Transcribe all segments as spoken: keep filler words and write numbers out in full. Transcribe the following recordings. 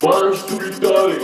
Vamos to Italy,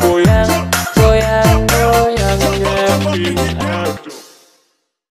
goyang, goyang, goyang, goyang, goyang.